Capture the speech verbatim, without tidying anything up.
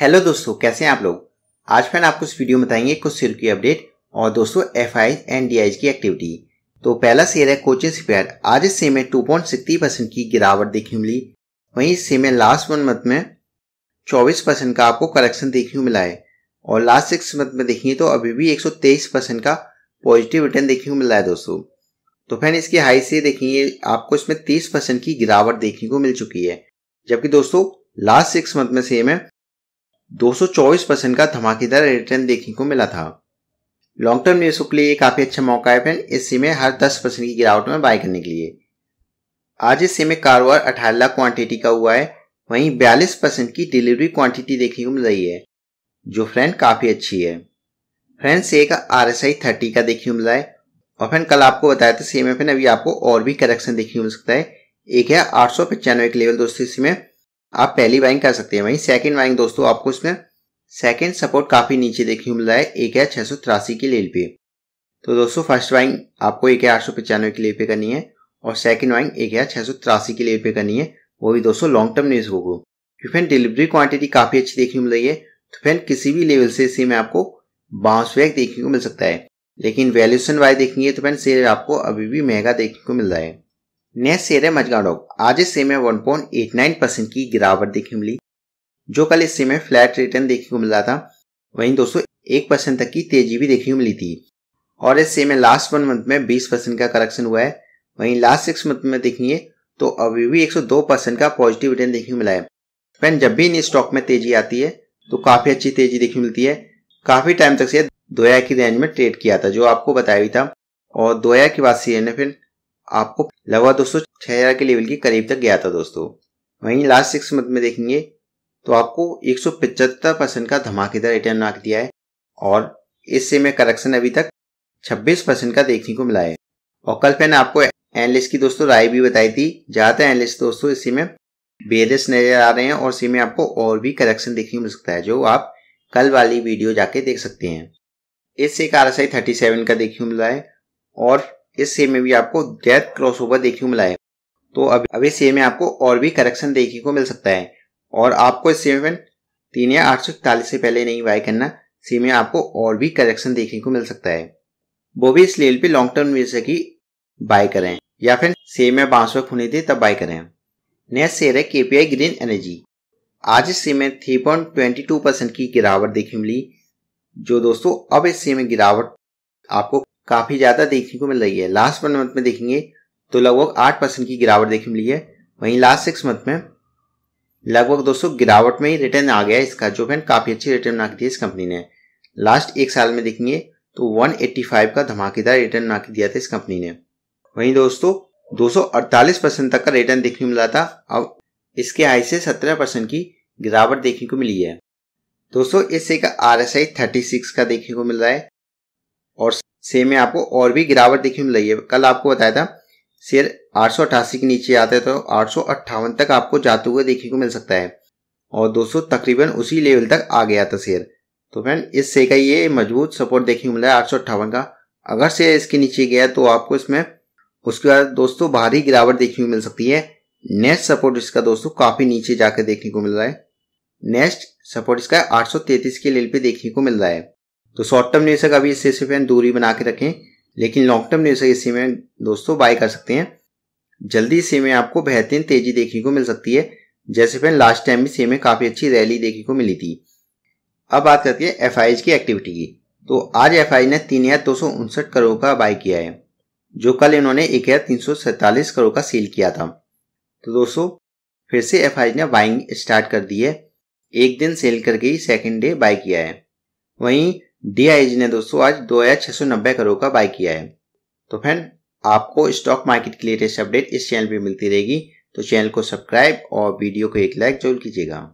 Hello दोस्तों, कैसे हैं आप लोग। आज फ्रेंड आपको इस वीडियो में बताएंगे कुछ शेयर की अपडेट और दोस्तों एफआई एंड डीआई की एक्टिविटी। तो पहला शेयर है कोचिन शिपयार्ड। आज इससे में दो दशमलव छह तीन परसेंट की गिरावट देखने मिली। वहीं इससे में लास्ट वन मंथ में चौबीस परसेंट का आपको करेक्शन देखने को मिला है और लास्ट सिक्स मंथ में देखिए तो अभी भी एक सौ तेईस परसेंट का पॉजिटिव रिटर्न देखने को मिल रहा है दोस्तों। तो फ्रेंड इसकी हाई से देखिए आपको इसमें तीस परसेंट की गिरावट देखने को मिल चुकी है, जबकि दोस्तों लास्ट सिक्स मंथ में सेम है दो सौ चौबीस परसेंट का धमाकेदार रिटर्न देखने को मिला था। लॉन्ग टर्म निवेशकों के लिए ये काफी अच्छा मौका है फ्रेंड, इसी में हर दस परसेंट की गिरावट में बाय करने के लिए। आज इसी में कारोबार अठारह लाख क्वांटिटी का हुआ है, वहीं बयालीस परसेंट की डिलीवरी क्वांटिटी देखने को मिल रही है, जो फ्रेंड काफी अच्छी है। फ्रेंड्स ये का आरएसआई तीस का देखने को मिला है और फ्रेंड कल आपको बताया था सेम फ्रेंड अभी आपको और भी करेक्शन देखने को मिल सकता है। एक है आठ सौ पचानवे के लेवल दोस्तों, इसमें आप पहली बाइंग कर सकते हैं। वहीं सेकंड बाइंग दोस्तों आपको इसमें सेकंड सपोर्ट काफी नीचे देखने को मिल रहा है, एक है छह सौ तिरासी के लेवल पे। तो दोस्तों फर्स्ट बाइंग आपको एक है आठ सौ पचानवे के लेवल पे करनी है और सेकंड बाइंग एक है छह सौ तिरासी के लेवल पे करनी है, वो भी दोस्तों लॉन्ग टर्म निवेशकों को। तो फ्रेंड डिलीवरी क्वांटिटी काफी अच्छी देखने को मिल रही है, तो फ्रेंड किसी भी लेवल से इसी में आपको बाउंस बैक देखने को मिल सकता है, लेकिन वैल्यूएशन वाइज देखेंगे तो फ्रेंड शेयर आपको अभी भी महंगा देखने को मिल रहा है। नेक्स्ट शेयर है मजगांव डॉक। आज इस शेयर में एक दशमलव आठ नौ परसेंट की गिरावट देखने मिली, जो कल इस शेयर में फ्लैट रिटर्न देखने को मिल रहा था। वहीं दोस्तों एक परसेंट तक की तेजी भी देखने को मिली थी और इस शेयर में लास्ट वन मंथ में बीस परसेंट का करेक्शन हुआ है। वहीं लास्ट सिक्स मंथ में देखिए तो अभी भी एक सौ दो परसेंट का पॉजिटिव रिटर्न देखने को मिला है। फ्रेंड जब भी इन स्टॉक में तेजी आती है तो काफी अच्छी तेजी देखने को मिलती है। काफी टाइम तक शेयर दो हज़ार की रेंज में ट्रेड किया था, जो आपको बताया भी था, और दो हज़ार के बाद शेयर ने फिर आपको लगभग दोस्तों छह हजार के लेवल के करीब तक गया था दोस्तों। वहीं लास्ट सिक्स मंथ में देखेंगे तो आपको एक सौ पचहत्तर परसेंट का धमाकेदार रिटर्न नाक दिया है और इससे में करेक्शन अभी तक छब्बीस परसेंट का देखने को मिला है। और कल मैंने आपको एनालिस्ट की दोस्तों राय भी बताई थी, ज्यादातर एनालिस्ट दोस्तों इसी में बेरिश नजर आ रहे हैं और इसी में आपको और भी करेक्शन देखने को मिल सकता है, जो आप कल वाली वीडियो जाके देख सकते हैं। इससे एक आरएसआई थर्टी सेवन का देखने को मिला है और इस शेयर में भी आपको डेथ क्रॉसओवर देखने को मिला है। तो अब अब इस शेयर में आपको और भी करेक्शन देखने को मिल सकता है और आपको इस शेयर में तीन या आठ सौ इकतालीस से पहले नहीं बाय करना, शेयर में आपको और भी करेक्शन देखने को मिल सकता है, वो भी इस लेवल पे लॉन्ग टर्म निवेशक ही बाय करें या फिर शेयर में बाउंस बैक होने दे तब बाय करें। नेक्स्ट शेयर है पीआईग्रीन एनर्जी। आज इस शेयर में three point twenty two percent की गिरावट देखने मिली, जो दोस्तों अब इस शेयर में गिरावट आपको काफी ज्यादा देखने को मिल रही है। लास्ट वन मंथ में देखेंगे तो लगभग आठ परसेंट की गिरावट देखने मिली है, वहीं लास्ट सिक्स मंथ में लगभग दोस्तों गिरावट में ही रिटर्न आ गया है इसका, जो फ्रेंड काफी अच्छी रिटर्न नाक दी है इस कंपनी ने। लास्ट एक साल में देखेंगे तो एक सौ पचासी का धमाकेदार रिटर्न नाक दिया था इस कंपनी ने। वहीं दोस्तों दो सौ अड़तालीस परसेंट तक का रिटर्न देखने को मिला था, अब इसके हाई से सत्रह परसेंट की गिरावट देखने को मिली है दोस्तों। इससे का R S I thirty six का देखने को मिल रहा है और शेयर में आपको और भी गिरावट देखने मिल रही है। कल आपको बताया था शेयर आठ सौ अट्ठासी के नीचे आता है तो आठ सौ अट्ठावन तक आपको जाते हुए देखने को मिल सकता है और दोस्तों तकरीबन उसी लेवल तक आ गया था शेयर। तो फ्रेंड इस शेयर का ये मजबूत सपोर्ट देखने को मिला है आठ सौ अट्ठावन का। अगर शेयर इसके नीचे गया तो आपको इसमें उसके बाद दोस्तों भारी गिरावट देखने को मिल सकती है। नेक्स्ट सपोर्ट इसका दोस्तों काफी नीचे जाकर देखने को मिल रहा है, नेक्स्ट सपोर्ट इसका आठ सौ तैतीस के लेवल पे देखने को मिल रहा है। तो शॉर्ट टर्म निवेशक अभी इससे से फ्रेंड दूरी बना के रखें, लेकिन लॉन्ग टर्म निवेशक इसी में दोस्तों बाय कर सकते हैं। जल्दी इसी में आपको बेहतरीन तेजी देखने को मिल सकती है, जैसे फ्रेंड लास्ट टाइम भी इसी में काफी अच्छी रैली देखने को मिली थी। अब बात करते हैं एफआई की एक्टिविटी की। तो आज एफआई ने तीन हजार दो सौ उनसठ करोड़ का बाय किया है, जो कल इन्होंने एक हजार तीन सौ सैतालीस करोड़ का सेल किया था। तो दोस्तों फिर से एफआई ने बाइंग स्टार्ट कर दी है, एक दिन सेल करके ही सेकेंड डे बाय किया है। वहीं डीआईआई ने दोस्तों आज दो हजार छह सौ नब्बे करोड़ का बाय किया है। तो फ्रेंड आपको स्टॉक मार्केट की लेटेस्ट अपडेट इस चैनल पे मिलती रहेगी, तो चैनल को सब्सक्राइब और वीडियो को एक लाइक जरूर कीजिएगा।